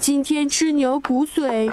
今天吃牛骨髓。